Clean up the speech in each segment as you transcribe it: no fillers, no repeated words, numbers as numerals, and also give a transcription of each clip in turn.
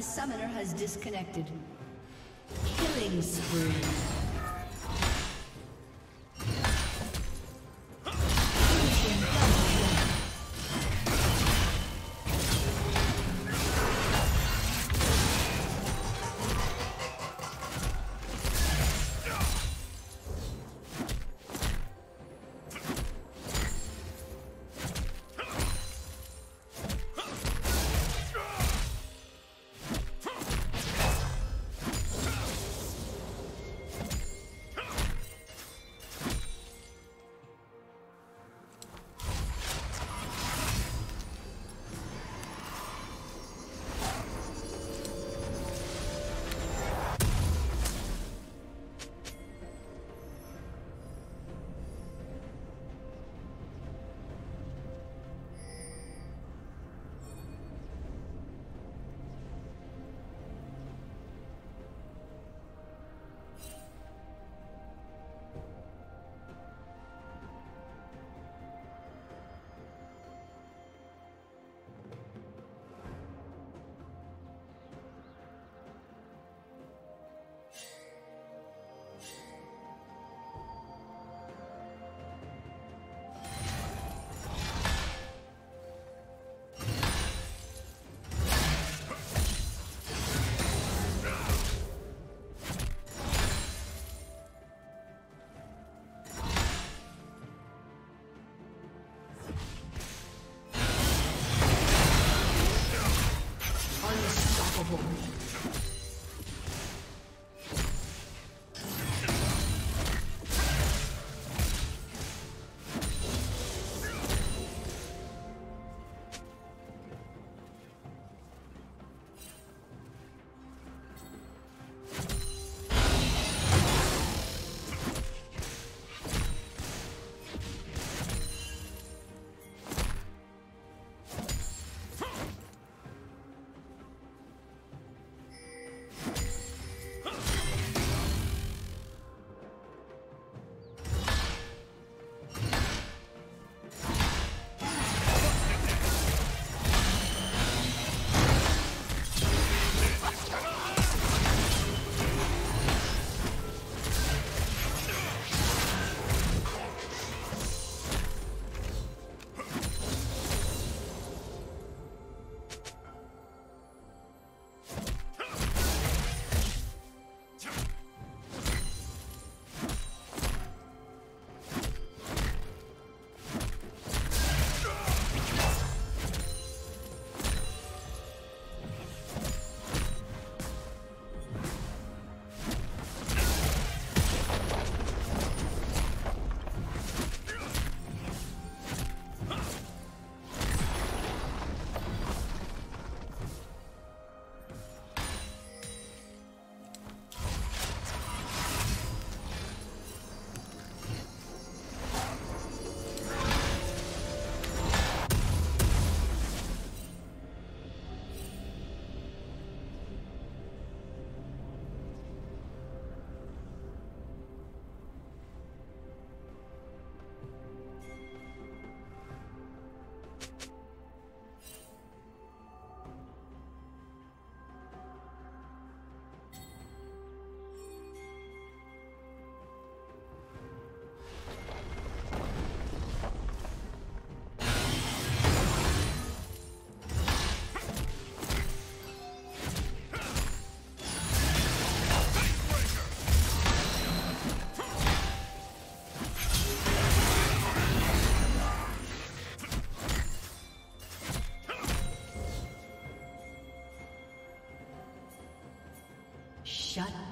The summoner has disconnected. Killing spree.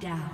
down.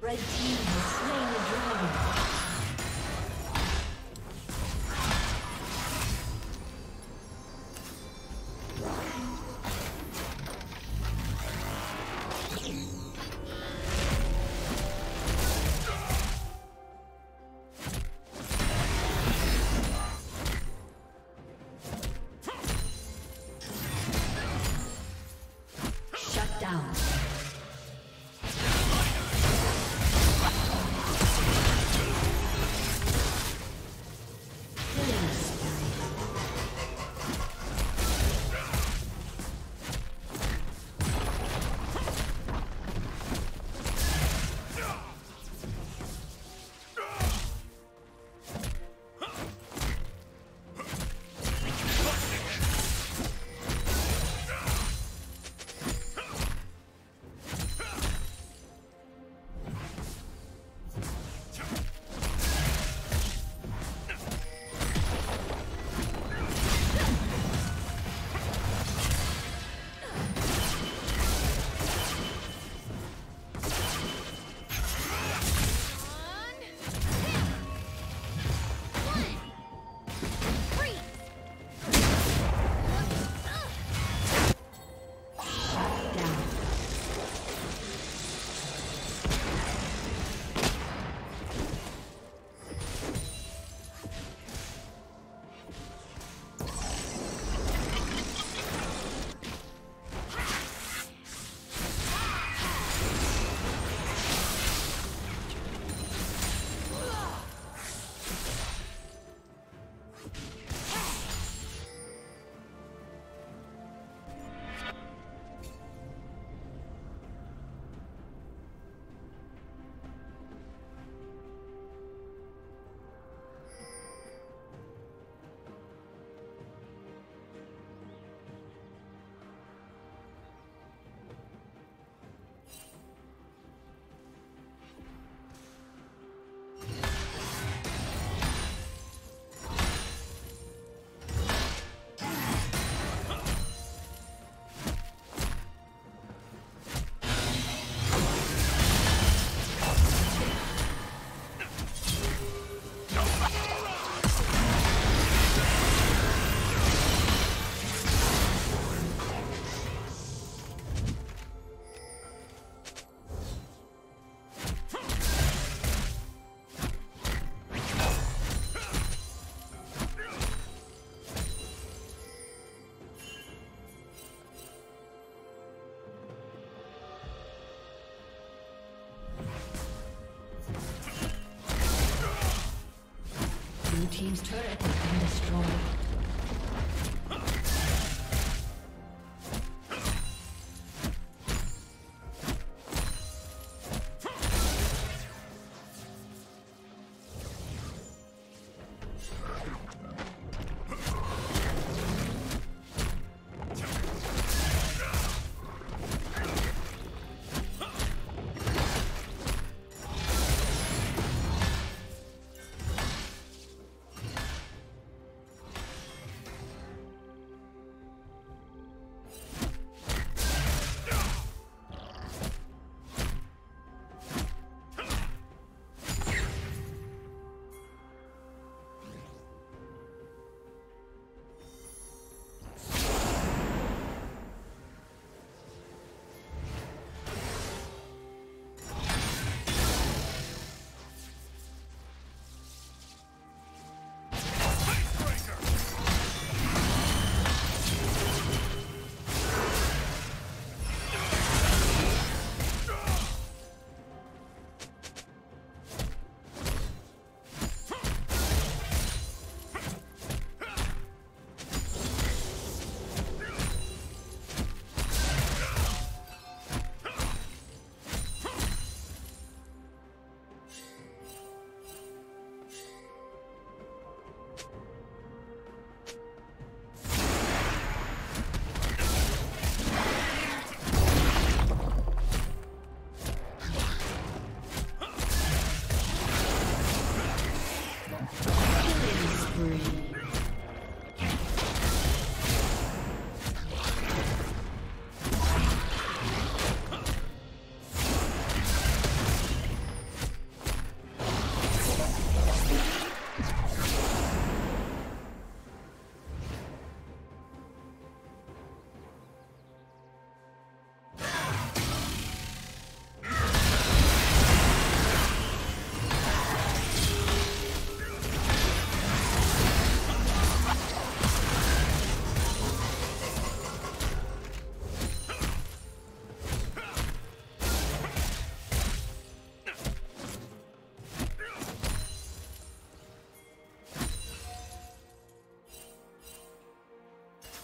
Red team has slain the dragon. Shut down. Team's turret has been destroyed.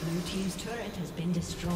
Blue team's turret has been destroyed.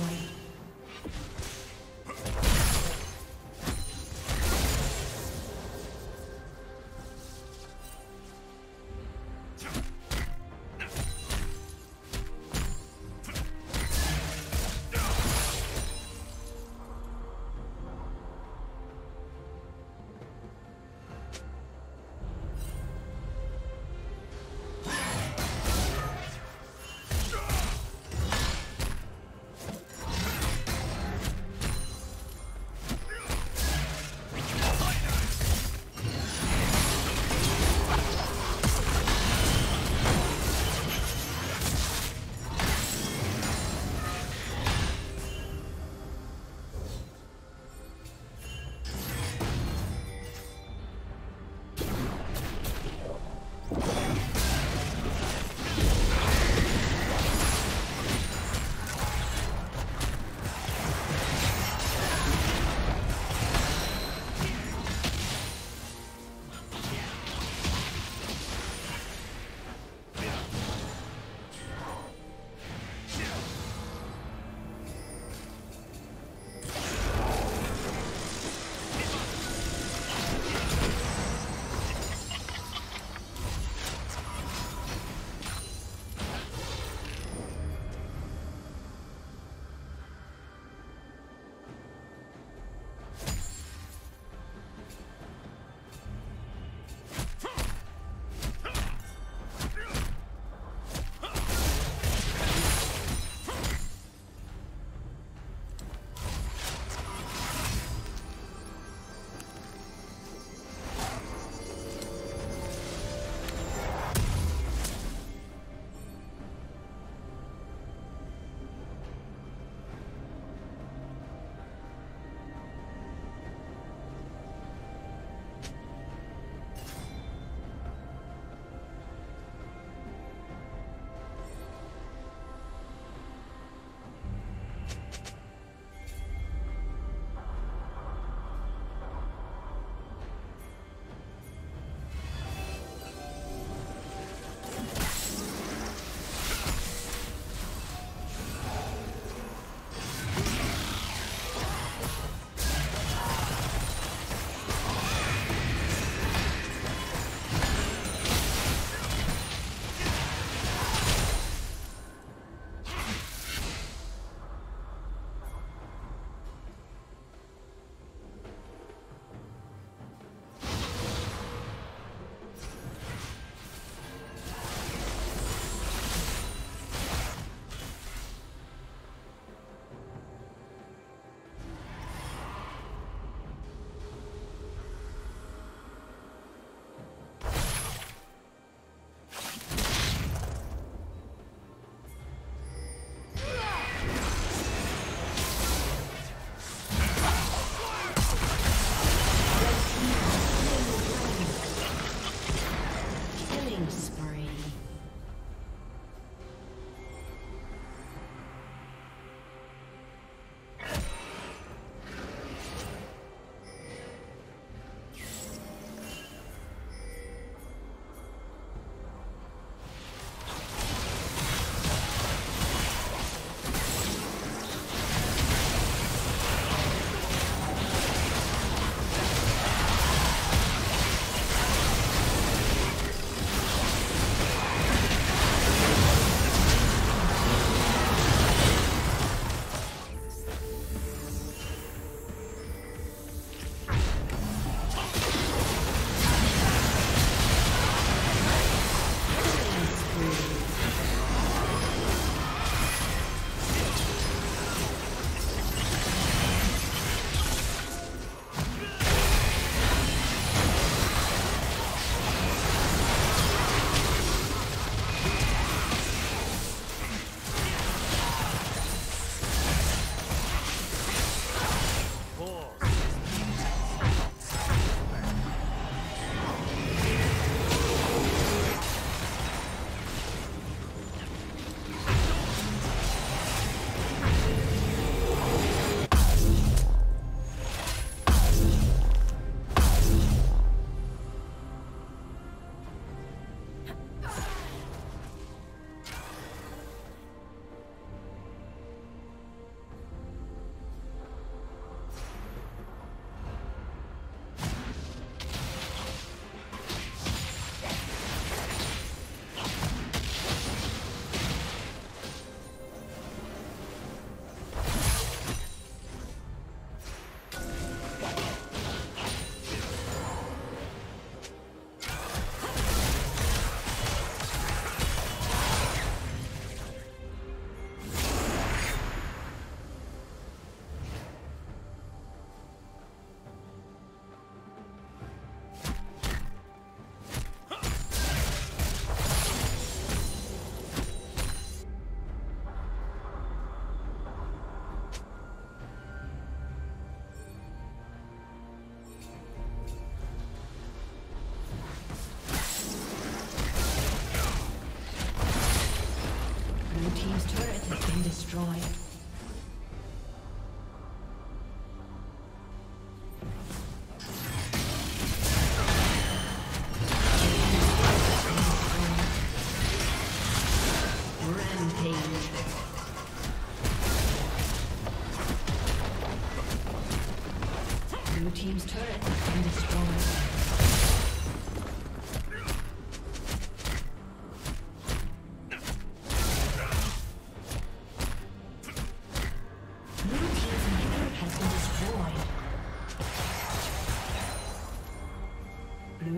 destroyed.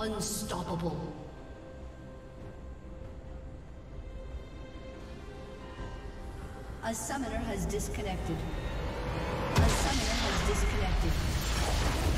Unstoppable. A summoner has disconnected. A summoner has disconnected.